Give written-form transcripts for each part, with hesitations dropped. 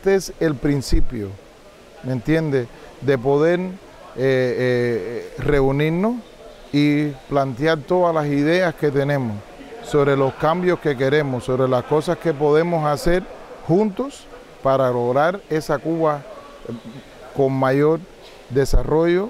Este es el principio, ¿me entiendes?, de poder reunirnos y plantear todas las ideas que tenemos sobre los cambios que queremos, sobre las cosas que podemos hacer juntos para lograr esa Cuba con mayor desarrollo,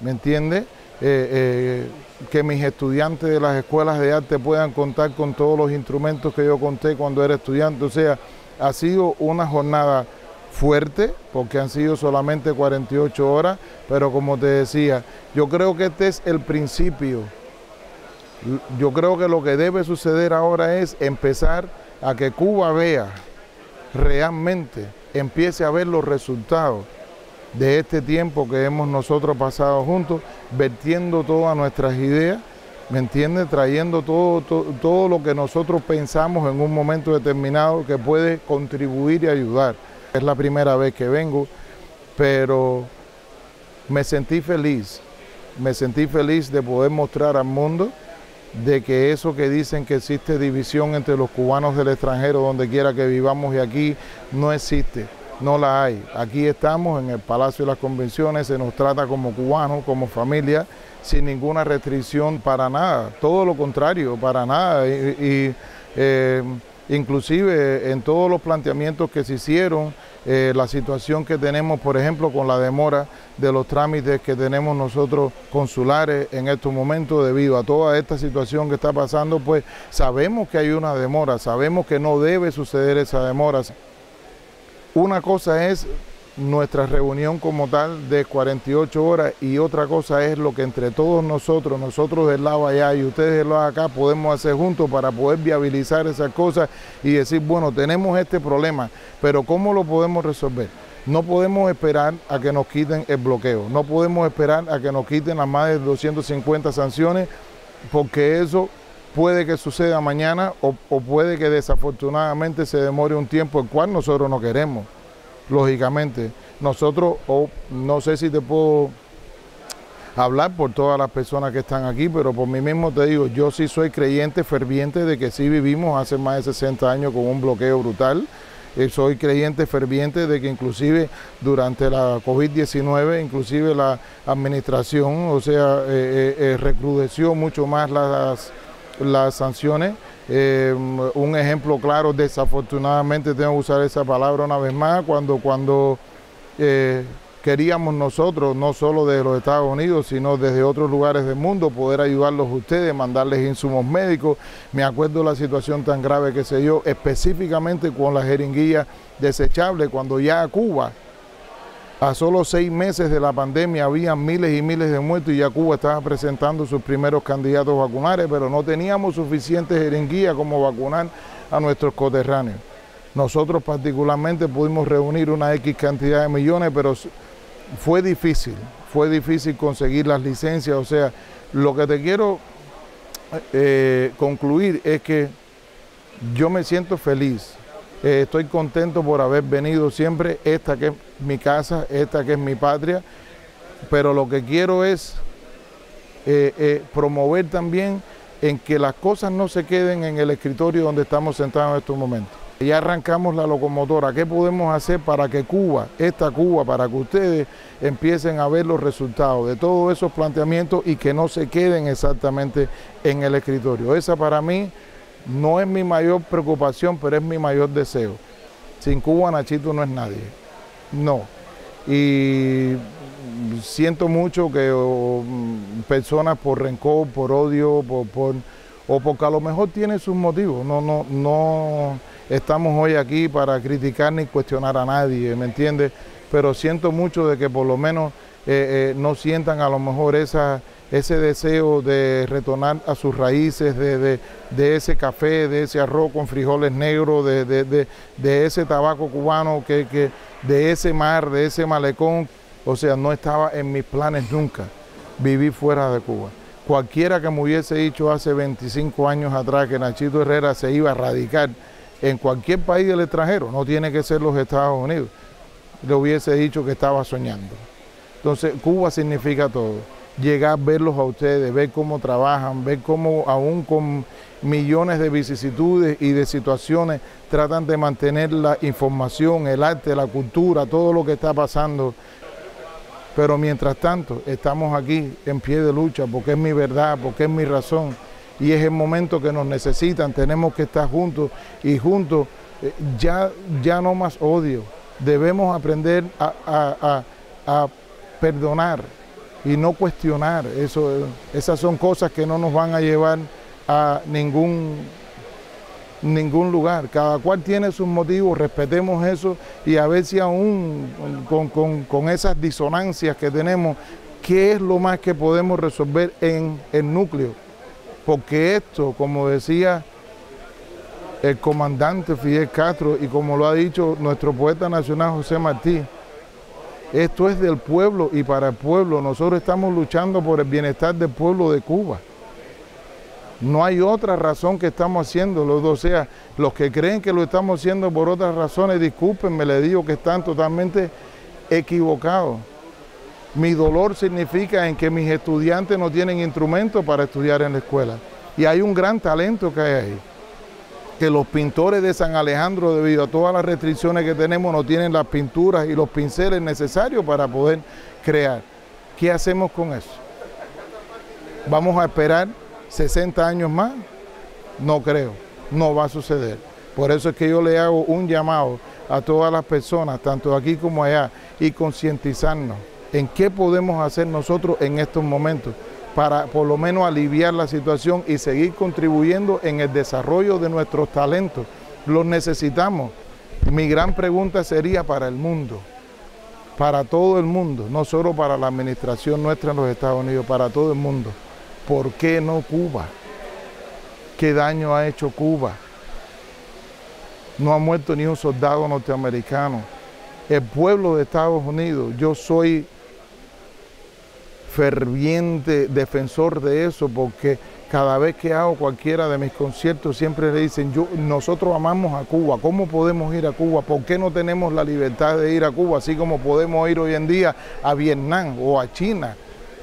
¿me entiendes? Que mis estudiantes de las escuelas de arte puedan contar con todos los instrumentos que yo conté cuando era estudiante. O sea, ha sido una jornada fuerte, porque han sido solamente 48 horas, pero como te decía, yo creo que este es el principio. Yo creo que lo que debe suceder ahora es empezar a que Cuba vea realmente, empiece a ver los resultados de este tiempo que hemos nosotros pasado juntos, vertiendo todas nuestras ideas, ¿me entiendes?, trayendo todo lo que nosotros pensamos en un momento determinado que puede contribuir y ayudar. Es la primera vez que vengo, pero me sentí feliz de poder mostrar al mundo de que eso que dicen que existe división entre los cubanos del extranjero, donde quiera que vivamos y aquí, no existe, no la hay. Aquí estamos en el Palacio de las Convenciones, se nos trata como cubanos, como familia, sin ninguna restricción para nada, todo lo contrario, para nada. Inclusive en todos los planteamientos que se hicieron, la situación que tenemos, por ejemplo, con la demora de los trámites que tenemos nosotros consulares en estos momentos debido a toda esta situación que está pasando, pues sabemos que hay una demora, sabemos que no debe suceder esa demora. Una cosa es nuestra reunión como tal de 48 horas y otra cosa es lo que entre todos nosotros del lado allá y ustedes del lado acá podemos hacer juntos para poder viabilizar esas cosas y decir, bueno, tenemos este problema, pero ¿cómo lo podemos resolver? No podemos esperar a que nos quiten el bloqueo, no podemos esperar a que nos quiten las más de 250 sanciones, porque eso puede que suceda mañana o puede que desafortunadamente se demore un tiempo el cual nosotros no queremos. Lógicamente, nosotros, no sé si te puedo hablar por todas las personas que están aquí, pero por mí mismo te digo, yo sí soy creyente ferviente de que sí vivimos hace más de 60 años con un bloqueo brutal. Soy creyente ferviente de que inclusive durante la COVID-19, inclusive la administración, o sea, recrudeció mucho más las sanciones. Un ejemplo claro, desafortunadamente tengo que usar esa palabra una vez más, cuando queríamos nosotros, no solo de los Estados Unidos, sino desde otros lugares del mundo, poder ayudarlos a ustedes, mandarles insumos médicos. Me acuerdo la situación tan grave que se dio específicamente con la jeringuilla desechable, cuando ya a Cuba, a solo 6 meses de la pandemia, había miles y miles de muertos y ya Cuba estaba presentando sus primeros candidatos vacunales, pero no teníamos suficientes jeringuillas como vacunar a nuestros coterráneos. Nosotros particularmente pudimos reunir una X cantidad de millones, pero fue difícil conseguir las licencias. O sea, lo que te quiero concluir es que yo me siento feliz. Estoy contento por haber venido siempre, esta que es mi casa, esta que es mi patria, pero lo que quiero es promover también en que las cosas no se queden en el escritorio donde estamos sentados en estos momentos. Ya arrancamos la locomotora, ¿qué podemos hacer para que Cuba, esta Cuba, para que ustedes empiecen a ver los resultados de todos esos planteamientos y que no se queden exactamente en el escritorio? Esa para mí no es mi mayor preocupación, pero es mi mayor deseo. Sin Cuba, Nachito no es nadie. No. Y siento mucho que personas por rencor, por odio, o porque a lo mejor tienen sus motivos. No estamos hoy aquí para criticar ni cuestionar a nadie, ¿me entiendes? Pero siento mucho de que por lo menos no sientan a lo mejor ese deseo de retornar a sus raíces, de ese café, de ese arroz con frijoles negros, de ese tabaco cubano, de ese mar, de ese malecón. O sea, no estaba en mis planes nunca vivir fuera de Cuba. Cualquiera que me hubiese dicho hace 25 años atrás que Nachito Herrera se iba a radicar en cualquier país del extranjero, no tiene que ser los Estados Unidos, le hubiese dicho que estaba soñando. Entonces, Cuba significa todo. llegar a verlos a ustedes, ver cómo trabajan, ver cómo aún con millones de vicisitudes y de situaciones tratan de mantener la información, el arte, la cultura, todo lo que está pasando. Pero mientras tanto estamos aquí en pie de lucha porque es mi verdad, porque es mi razón y es el momento que nos necesitan. Tenemos que estar juntos y juntos ya no más odio. Debemos aprender a perdonar y no cuestionar. Esas son cosas que no nos van a llevar a ningún lugar. Cada cual tiene sus motivos, respetemos eso y a ver si aún con esas disonancias que tenemos, ¿qué es lo más que podemos resolver en el núcleo? Porque esto, como decía el comandante Fidel Castro y como lo ha dicho nuestro poeta nacional José Martí, esto es del pueblo y para el pueblo. Nosotros estamos luchando por el bienestar del pueblo de Cuba. No hay otra razón que estamos haciéndolo. O sea, los que creen que lo estamos haciendo por otras razones, discúlpenme, les digo que están totalmente equivocados. Mi dolor significa en que mis estudiantes no tienen instrumentos para estudiar en la escuela. Y hay un gran talento que hay ahí. Que los pintores de San Alejandro, debido a todas las restricciones que tenemos, no tienen las pinturas y los pinceles necesarios para poder crear. ¿Qué hacemos con eso? ¿Vamos a esperar 60 años más? No creo, no va a suceder. Por eso es que yo le hago un llamado a todas las personas, tanto aquí como allá, y concientizarnos en qué podemos hacer nosotros en estos momentos para por lo menos aliviar la situación y seguir contribuyendo en el desarrollo de nuestros talentos. Los necesitamos. Mi gran pregunta sería para el mundo, para todo el mundo, no solo para la administración nuestra en los Estados Unidos, para todo el mundo. ¿Por qué no Cuba? ¿Qué daño ha hecho Cuba? No ha muerto ni un soldado norteamericano. El pueblo de Estados Unidos, yo soy ferviente defensor de eso porque cada vez que hago cualquiera de mis conciertos siempre le dicen, nosotros amamos a Cuba, ¿cómo podemos ir a Cuba? ¿Por qué no tenemos la libertad de ir a Cuba? Así como podemos ir hoy en día a Vietnam o a China.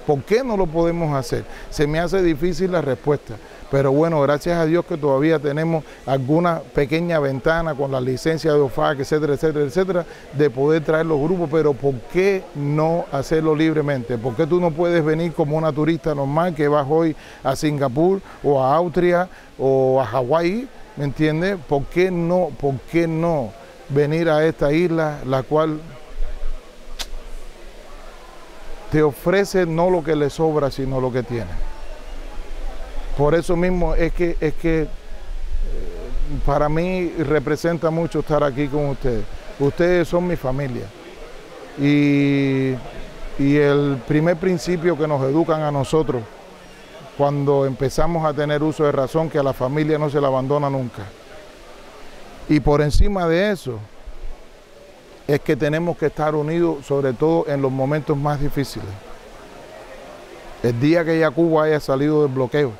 ¿Por qué no lo podemos hacer? Se me hace difícil la respuesta, pero bueno, gracias a Dios que todavía tenemos alguna pequeña ventana con la licencia de OFAC, etcétera, etcétera, etcétera, de poder traer los grupos, pero ¿por qué no hacerlo libremente? ¿Por qué tú no puedes venir como una turista normal que vas hoy a Singapur o a Austria o a Hawái? ¿Me entiendes? ¿Por qué no venir a esta isla, la cual te ofrece no lo que le sobra, sino lo que tiene? Por eso mismo es que para mí representa mucho estar aquí con ustedes. Ustedes son mi familia. Y el primer principio que nos educan a nosotros, cuando empezamos a tener uso de razón, que a la familia no se la abandona nunca. Y por encima de eso, es que tenemos que estar unidos, sobre todo en los momentos más difíciles. El día que ya Cuba haya salido del bloqueo,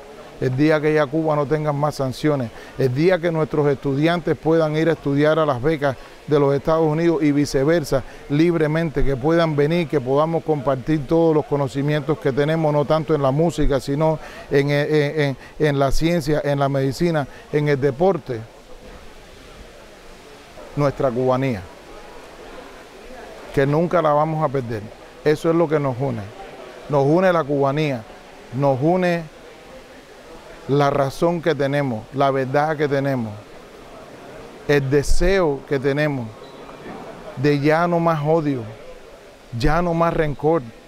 el día que ya Cuba no tenga más sanciones, el día que nuestros estudiantes puedan ir a estudiar a las becas de los Estados Unidos y viceversa, libremente, que puedan venir, que podamos compartir todos los conocimientos que tenemos, no tanto en la música, sino en la ciencia, en la medicina, en el deporte, nuestra cubanía, que nunca la vamos a perder. Eso es lo que nos une. Nos une la cubanía, nos une la razón que tenemos, la verdad que tenemos, el deseo que tenemos de ya no más odio, ya no más rencor.